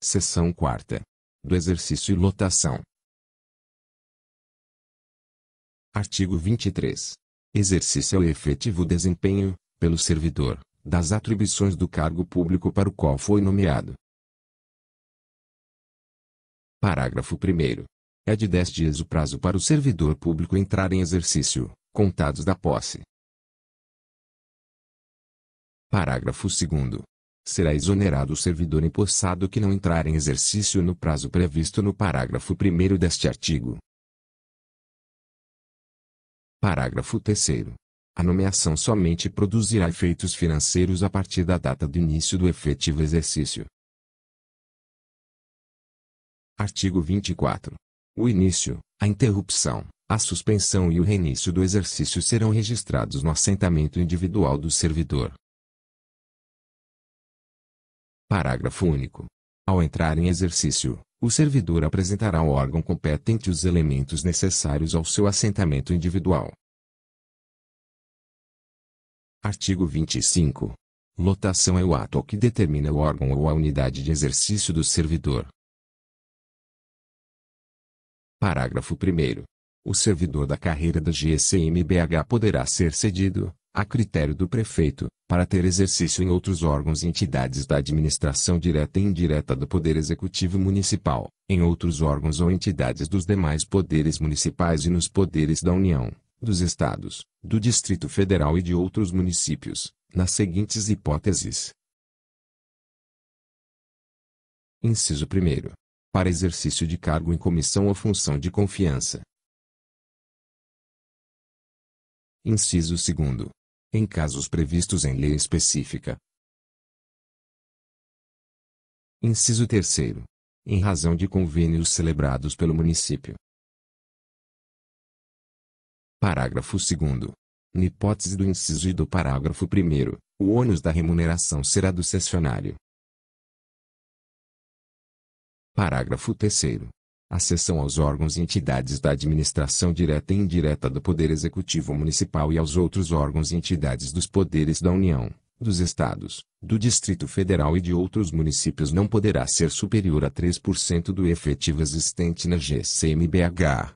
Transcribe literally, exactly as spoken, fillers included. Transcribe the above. Seção quarta. Do exercício e lotação. Artigo vinte e três. Exercício e efetivo desempenho, pelo servidor, das atribuições do cargo público para o qual foi nomeado. Parágrafo primeiro. É de dez dias o prazo para o servidor público entrar em exercício, contados da posse. Parágrafo segundo. Será exonerado o servidor empossado que não entrar em exercício no prazo previsto no parágrafo primeiro deste artigo. Parágrafo terceiro. A nomeação somente produzirá efeitos financeiros a partir da data do início do efetivo exercício. Artigo vinte e quatro. O início, a interrupção, a suspensão e o reinício do exercício serão registrados no assentamento individual do servidor. Parágrafo único. Ao entrar em exercício, o servidor apresentará ao órgão competente os elementos necessários ao seu assentamento individual. Artigo vinte e cinco. Lotação é o ato ao que determina o órgão ou a unidade de exercício do servidor. Parágrafo primeiro. O servidor da carreira da G C M B H poderá ser cedido, a critério do prefeito, para ter exercício em outros órgãos e entidades da administração direta e indireta do Poder Executivo Municipal, em outros órgãos ou entidades dos demais poderes municipais e nos poderes da União, dos Estados, do Distrito Federal e de outros municípios, nas seguintes hipóteses. Inciso primeiro. Para exercício de cargo em comissão ou função de confiança. Inciso segundo. Em casos previstos em lei específica. Inciso terceiro. Em razão de convênios celebrados pelo município. Parágrafo segundo. Na hipótese do inciso e do parágrafo primeiro, o ônus da remuneração será do cessionário. Parágrafo terceiro. A cessão aos órgãos e entidades da administração direta e indireta do Poder Executivo Municipal e aos outros órgãos e entidades dos poderes da União, dos Estados, do Distrito Federal e de outros municípios não poderá ser superior a três por cento do efetivo existente na G C M B H.